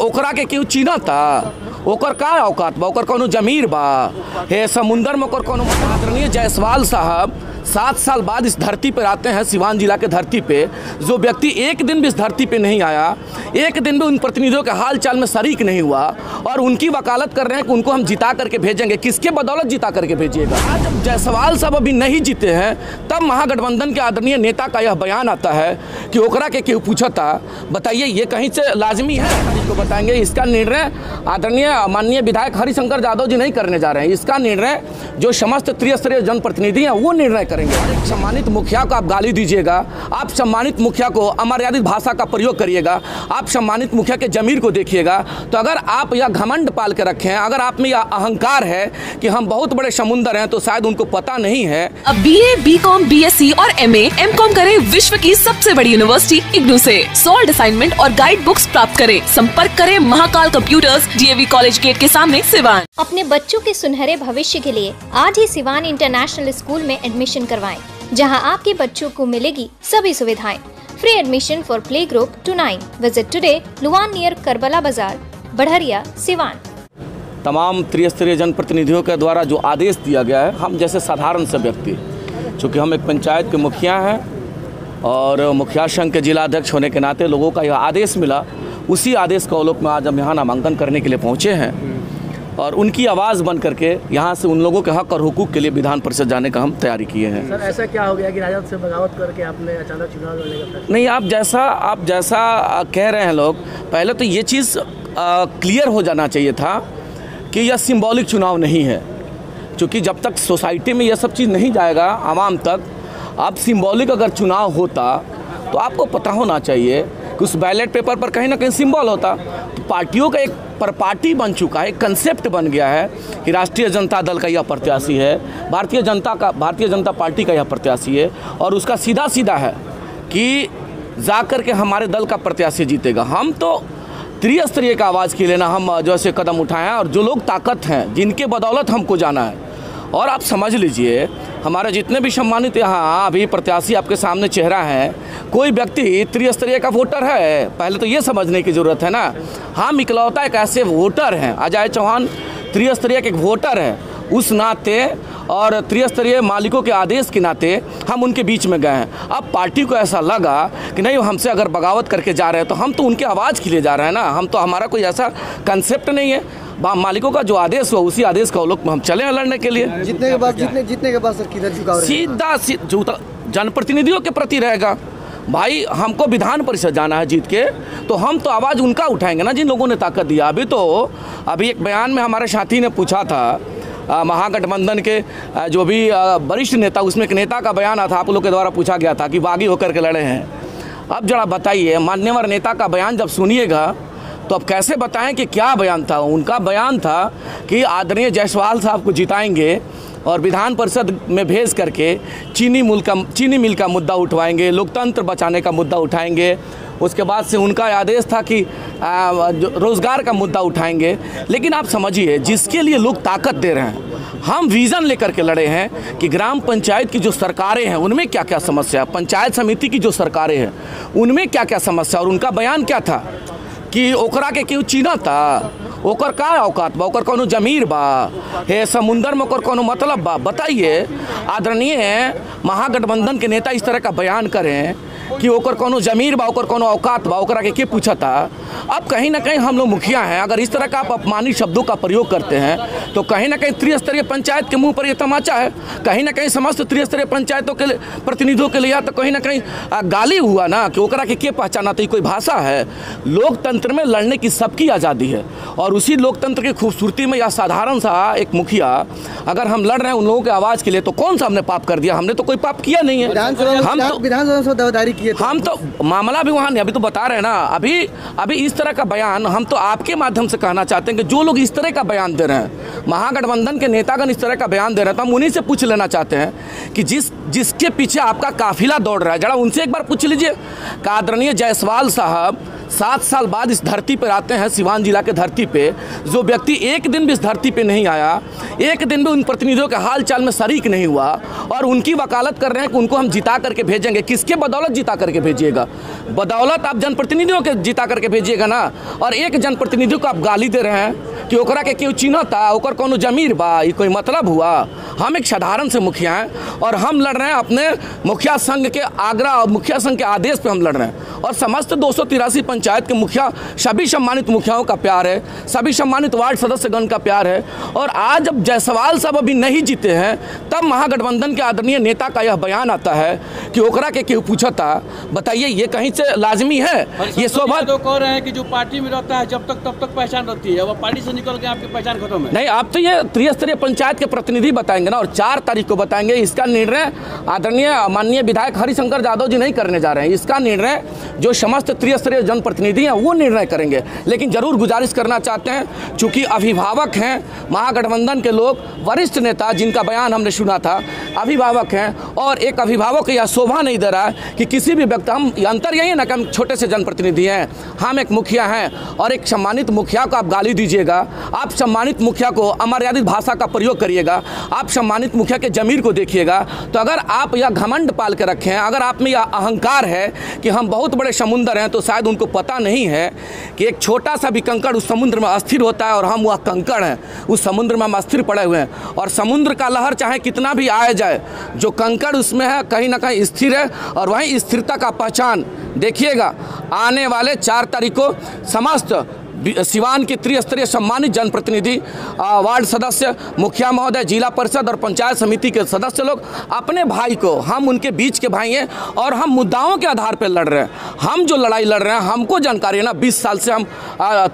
ओकरा के क्यों चीनता ओकर का औकात बा, ओकर कोनो जमीर बा हे समुंदर में। ओकर कोनो आदरणीय जायसवाल साहब 7 साल बाद इस धरती पर आते हैं, सिवान जिला के धरती पे। जो व्यक्ति एक दिन भी इस धरती पे नहीं आया, एक दिन भी उन प्रतिनिधियों के हाल चाल में शरीक नहीं हुआ, और उनकी वकालत कर रहे हैं कि उनको हम जिता करके भेजेंगे। किसके बदौलत जिता करके भेजिएगा? जब जायसवाल साहब अभी नहीं जीते हैं तब महागठबंधन के आदरणीय नेता का यह बयान आता है कि ओकरा के क्यों पूछता। बताइए, ये कहीं से लाजमी है? तो बताएंगे इसका निर्णय आदरणीय माननीय विधायक हरीश शंकर यादव जी नहीं करने जा रहे हैं। इसका निर्णय जो समस्त त्रिस्तरीय जनप्रतिनिधि हैं वो निर्णय करेंगे। एक सम्मानित मुखिया को आप गाली दीजिएगा, आप सम्मानित मुखिया को अमर्यादित भाषा का प्रयोग करिएगा, आप सम्मानित मुखिया के जमीर को देखिएगा। तो अगर आप यह घमंड पाल के रखे हैं, अगर आप में यह अहंकार है कि हम बहुत बड़े समुंदर हैं, तो शायद उनको पता नहीं है। अब BA, BCom, BSc और MA, MCom करें विश्व की सबसे बड़ी यूनिवर्सिटी IGNOU से। सॉल्ड असाइनमेंट और गाइड बुक्स प्राप्त करें। संपर्क करें Mahakal computers, DAV college gate के सामने, सिवान। अपने बच्चों के सुनहरे भविष्य के लिए आज ही सिवान इंटरनेशनल स्कूल में एडमिशन करवाएं, जहां आपके बच्चों को मिलेगी सभी सुविधाएं। Free admission for play group to 9। Visit today, Luwan near Karbala बाजार, बढ़रिया, सिवान। तमाम त्रिस्तरीय जनप्रतिनिधियों के द्वारा जो आदेश दिया गया है, हम जैसे साधारण से व्यक्ति, चूँकि हम एक पंचायत के मुखिया हैं और मुखिया संघ के जिलाध्यक्ष होने के नाते लोगों का यह आदेश मिला, उसी आदेश का अवलोक में आज हम यहाँ नामांकन करने के लिए पहुँचे हैं और उनकी आवाज़ बन करके यहाँ से उन लोगों के हक़ और हुकूक के लिए विधान परिषद जाने का हम तैयारी किए हैं। सर, ऐसा क्या हो गया कि राजद से बगावत करके आपने अचानक चुनाव लड़ने का फैसला? नहीं, आप जैसा कह रहे हैं लोग, पहले तो ये चीज़ क्लियर हो जाना चाहिए था कि यह सिंबॉलिक चुनाव नहीं है, क्योंकि जब तक सोसाइटी में यह सब चीज़ नहीं जाएगा आवाम तक, आप सिंबॉलिक अगर चुनाव होता तो आपको पता होना चाहिए कि उस बैलेट पेपर पर कहीं ना कहीं सिंबल होता। तो पार्टियों का एक परपार्टी बन चुका है, एक कंसेप्ट बन गया है कि राष्ट्रीय जनता दल का यह प्रत्याशी है, भारतीय जनता पार्टी का यह प्रत्याशी है, और उसका सीधा है कि जाकर के हमारे दल का प्रत्याशी जीतेगा। हम तो त्रिस्तरीय का आवाज़ के लेना हम जैसे कदम उठाएँ, और जो लोग ताकत हैं जिनके बदौलत हमको जाना है। और आप समझ लीजिए, हमारे जितने भी सम्मानित यहाँ अभी प्रत्याशी आपके सामने चेहरा है, कोई व्यक्ति त्रिस्तरीय का वोटर है, पहले तो ये समझने की ज़रूरत है ना। हम इकलौता एक ऐसे वोटर हैं, अजय चौहान त्रिस्तरीय के एक वोटर है, उस नाते और त्रिस्तरीय मालिकों के आदेश के नाते हम उनके बीच में गए हैं। अब पार्टी को ऐसा लगा कि नहीं, हमसे अगर बगावत करके जा रहे हैं तो हम तो उनके आवाज़ के लिए जा रहे हैं ना, हम तो, हमारा कोई ऐसा कंसेप्ट नहीं है। मालिकों का जो आदेश हुआ उसी आदेश का अवलोक में हम चले हैं लड़ने के लिए। जीतने के बाद सर किधर झुकाव रहेगा? सीधा जनप्रतिनिधियों के प्रति रहेगा। भाई, हमको विधान परिषद जाना है जीत के, तो हम तो आवाज़ उनका उठाएंगे ना जिन लोगों ने ताकत दिया। अभी एक बयान में हमारे साथी ने पूछा था, महागठबंधन के जो भी वरिष्ठ नेता, उसमें एक नेता का बयान आता आप लोग के द्वारा पूछा गया था कि बागी होकर के लड़े हैं। अब जरा बताइए, मान्यवर नेता का बयान जब सुनिएगा तो अब कैसे बताएं कि क्या बयान था। उनका बयान था कि आदरणीय जायसवाल साहब को जिताएंगे और विधान परिषद में भेज करके चीनी मिल का मुद्दा उठवाएंगे, लोकतंत्र बचाने का मुद्दा उठाएंगे। उसके बाद से उनका आदेश था कि रोज़गार का मुद्दा उठाएंगे। लेकिन आप समझिए, जिसके लिए लोग ताकत दे रहे हैं, हम विज़न लेकर के लड़े हैं कि ग्राम पंचायत की जो सरकारें हैं उनमें क्या क्या समस्या है, पंचायत समिति की जो सरकारें हैं उनमें क्या क्या समस्या। और उनका बयान क्या था कि ओकरा के क्यों चीनता ओकर का औकात बा, ओकर कोनो जमीर बा हे समुंदर में, ओकर कोनो मतलब बा। बताइए, आदरणीय महागठबंधन के नेता इस तरह का बयान करें कि ओकर कोनो जमीर बा, ओकर कोनो औकात बा, ओकरा के पूछता। अब कहीं ना कहीं हम लोग मुखिया हैं, अगर इस तरह का आप अपमानित शब्दों का प्रयोग करते हैं तो कहीं ना कहीं त्रिस्तरीय पंचायत के मुंह पर यह तमाचा है। कहीं ना कहीं समस्त त्रिस्तरीय पंचायतों के प्रतिनिधियों के लिए तो कहीं ना कहीं गाली हुआ ना कि ओकरा के पहचाना। तो कोई भाषा है? लोकतंत्र में लड़ने की सबकी आज़ादी है, और उसी लोकतंत्र की खूबसूरती में यह साधारण सा एक मुखिया, अगर हम लड़ रहे हैं उन लोगों के आवाज़ के लिए, तो कौन सा हमने पाप कर दिया? हमने तो कोई पाप किया नहीं है। हम तो मामला भी वहाँ नहीं, अभी तो बता रहे हैं ना। अभी इस तरह का बयान हम तो आपके माध्यम से कहना चाहते हैं कि जो लोग इस तरह का बयान दे रहे हैं, महागठबंधन के नेतागण इस तरह का बयान दे रहे हैं, तो हम उन्हीं से पूछ लेना चाहते हैं कि जिसके पीछे आपका काफिला दौड़ रहा है, जरा उनसे एक बार पूछ लीजिए। आदरणीय जायसवाल साहब 7 साल बाद इस धरती पर आते हैं, सिवान जिला के धरती पे। जो व्यक्ति एक दिन भी इस धरती पे नहीं आया, एक दिन भी उन प्रतिनिधियों के हाल चाल में शरीक नहीं हुआ और उनकी वकालत कर रहे हैं कि उनको हम जिता करके भेजेंगे। किसके बदौलत जिता करके भेजिएगा? बदौलत आप जनप्रतिनिधियों के जिता करके भेजिएगा ना। और एक जनप्रतिनिधि को आप गाली दे रहे हैं कि ओकरा के क्यों चिन्हता, ओकर कोनो जमीर बा, ये कोई मतलब हुआ? हम एक साधारण से मुखिया हैं और हम लड़ रहे हैं अपने मुखिया संघ के आग्रह और मुखिया संघ के आदेश पर हम लड़ रहे हैं। और समस्त 283 पंचायत के मुखिया, सभी सम्मानित मुखियाओं का प्यार है, सभी सम्मानित वार्ड सदस्यगण का प्यार है। और आज जब जायसवाल साहब अभी नहीं जीते हैं तब महागठबंधन के आदरणीय नेता का यह बयान आता है कि ओकरा के क्यों पूछता। बताइए, ये कहीं से लाजमी है? ये शोभा तो कह रहे हैं कि जो पार्टी में रहता है जब तक तब तक पहचान रहती है, अब पार्टी से निकल के आपकी पहचान खत्म है। नहीं, आप तो ये त्रिस्तरीय पंचायत के प्रतिनिधि बताएंगे ना, और 4 तारीख को बताएंगे। इसका निर्णय आदरणीय माननीय विधायक हरिशंकर यादव जी नहीं करने जा रहे हैं। इसका निर्णय जो समस्त त्रिस्तरीय जनप्रतिनिधि हैं वो निर्णय करेंगे। लेकिन जरूर गुजारिश करना चाहते हैं, चूँकि अभिभावक हैं महागठबंधन के लोग, वरिष्ठ नेता जिनका बयान हमने सुना था, अभिभावक हैं। और एक अभिभावक यह शोभा नहीं दे रहा है कि किसी भी व्यक्ति, हम अंतर यही है ना कि हम छोटे से जनप्रतिनिधि हैं, हम एक मुखिया हैं, और एक सम्मानित मुखिया को आप गाली दीजिएगा। आप सम्मानित मुखिया को अमर्यादित भाषा का प्रयोग करिएगा, आप सम्मानित मुखिया के जमीर को देखिएगा। तो अगर आप यह घमंड पाल के रखें, अगर आप में यह अहंकार है कि हम बहुत बड़े समुंदर हैं, तो शायद उनको पता नहीं है कि एक छोटा सा भी कंकड़ उस समुद्र में अस्थिर होता है और हम वह कंकड़ हैं, उस समुद्र में हम अस्थिर पड़े हुए हैं। और समुद्र का लहर चाहे कितना भी आया जाए, जो कंकड़ उसमें है कहीं ना कहीं स्थिर है, और वहीं स्थिरता का पहचान देखिएगा। आने वाले 4 तारीख को समस्त सिवान के त्रिस्तरीय सम्मानित जनप्रतिनिधि, वार्ड सदस्य, मुखिया महोदय, जिला परिषद और पंचायत समिति के सदस्य लोग अपने भाई को, हम उनके बीच के भाई हैं और हम मुद्दाओं के आधार पर लड़ रहे हैं। हम जो लड़ाई लड़ रहे हैं हमको जानकारी है ना, 20 साल से हम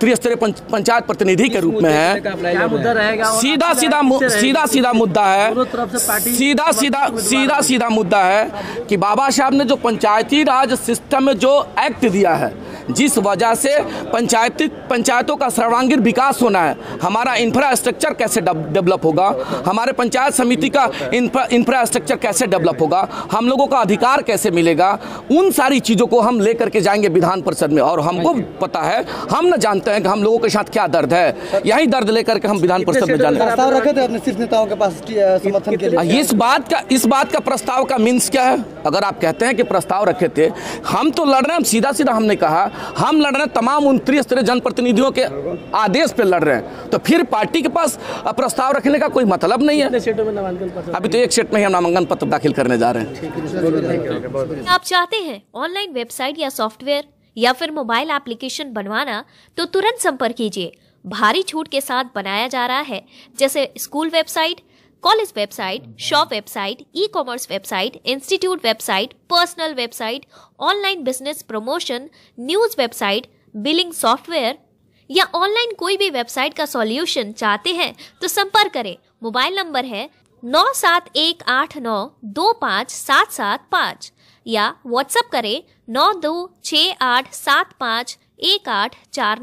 त्रिस्तरीय पंचायत प्रतिनिधि के रूप में हैं। सीधा मुद्दा है, सीधा मुद्दा है कि बाबा साहब ने जो पंचायती राज सिस्टम में जो एक्ट दिया है, जिस वजह से पंचायतों का सर्वांगीण विकास होना है, हमारा इंफ्रास्ट्रक्चर कैसे डेवलप होगा, हमारे पंचायत समिति का इंफ्रास्ट्रक्चर कैसे डेवलप होगा, हम लोगों का अधिकार कैसे मिलेगा, उन सारी चीज़ों को हम लेकर के जाएंगे विधान परिषद में। और हमको पता है, हम न जानते हैं कि हम लोगों के साथ क्या दर्द है, यही दर्द लेकर के हम विधान परिषद में जाएंगे। इस बात का प्रस्ताव का मीन्स क्या है? अगर आप कहते हैं कि प्रस्ताव रखे थे, हम तो लड़ रहे हैं, सीधा हमने कहा हम लड़ रहे हैं तमाम 29 जनप्रतिनिधियों के आदेश पे लड़ रहे हैं, तो फिर पार्टी के पास प्रस्ताव रखने का कोई मतलब नहीं है। अभी तो 1 सेट में ही हम नामांकन पत्र दाखिल करने जा रहे हैं। आप चाहते हैं ऑनलाइन वेबसाइट या सॉफ्टवेयर या फिर मोबाइल एप्लीकेशन बनवाना, तो तुरंत संपर्क कीजिए। भारी छूट के साथ बनाया जा रहा है, जैसे school website, college website, shop website, e commerce website, institute website, personal website, online business promotion, news website, billing software या ऑनलाइन कोई भी वेबसाइट का सॉल्यूशन चाहते हैं तो संपर्क करें। मोबाइल नंबर है 9718925775 या व्हाट्सएप करें 9268751849।